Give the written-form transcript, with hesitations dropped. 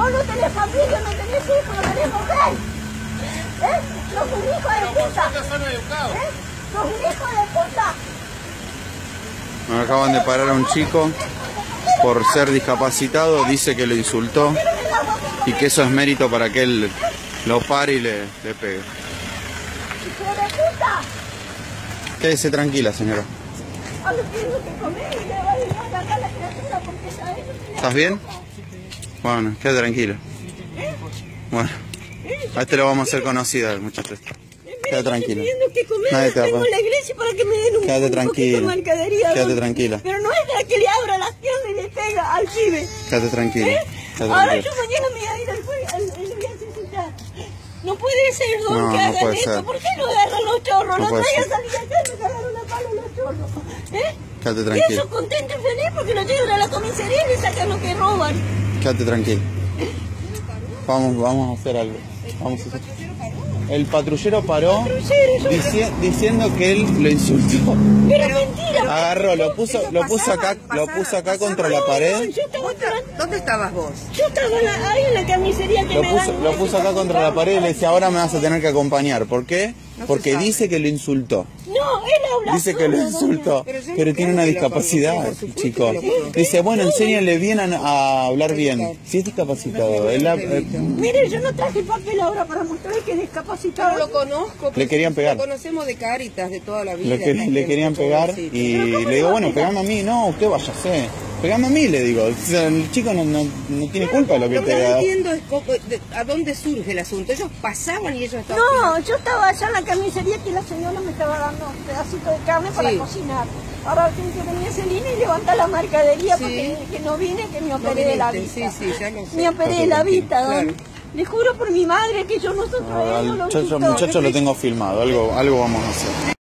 Vos no tenés familia, no tenés hijos, no tenés mujer. ¿Eh? Sos un hijo de puta. ¿Eh? Sos un hijo de puta. Me acaban de parar a un chico por ser discapacitado, dice que lo insultó y que eso es mérito para que él lo pare y le pegue. ¡Hijo de puta! Quédese tranquila, señora. ¿Estás bien? Bueno, quédate tranquila. Bueno, a este lo vamos a hacer conocida, muchachos. Quédate tranquila. Nadie te va a pagar. Quédate tranquila. Quédate tranquila. Pero no es la que le abra las piernas y le pega al pibe. Quédate tranquila. Ahora yo mañana me voy a ir al juez. No puede ser, don, que hagan esto. ¿Por qué no agarran los chorros? No traigan salir a casa, que agarran una pala los chorros. ¿Eh? Quédate tranquila. Y ellos contentos y felices porque lo llevan a la comisaría y le sacan lo que roban. Quédate tranquila. Vamos a hacer algo. Vamos a hacer algo. El patrullero paró diciendo que él lo insultó. Pero mentira. Agarró, lo puso acá contra la pared. ¿Dónde estabas vos? Yo estaba ahí en la carnicería que me dan. Lo puso acá contra la pared y le dice, ahora me vas a tener que acompañar. ¿Por qué? Porque dice que lo insultó. No, él habla. Dice que lo insultó, pero tiene una discapacidad, el chico. Dice, bueno, enséñale bien a hablar bien. Si es discapacitado. Mire, yo no traje papel ahora para mostrarle que es discapacitado. Lo conozco. Le querían pegar. Lo conocemos de Cáritas de toda la vida. Le querían pegar y le digo, bueno, pegame a mí. No, usted váyase. Pegame a mí, le digo. El chico no tiene culpa de lo que te da. Lo que no entiendo es a dónde surge el asunto. Ellos pasaban y ellos estaban... No, yo estaba allá en la carnicería que la señora me estaba dando un pedacito de carne para cocinar. Ahora tiene que venir Celina y levantar la mercadería porque que no vine, que me operé de la vista. Sí, ya lo sé. Me operé de la vista, don. Le juro por mi madre que yo no soy... Muchachos, lo tengo filmado. Algo vamos a hacer.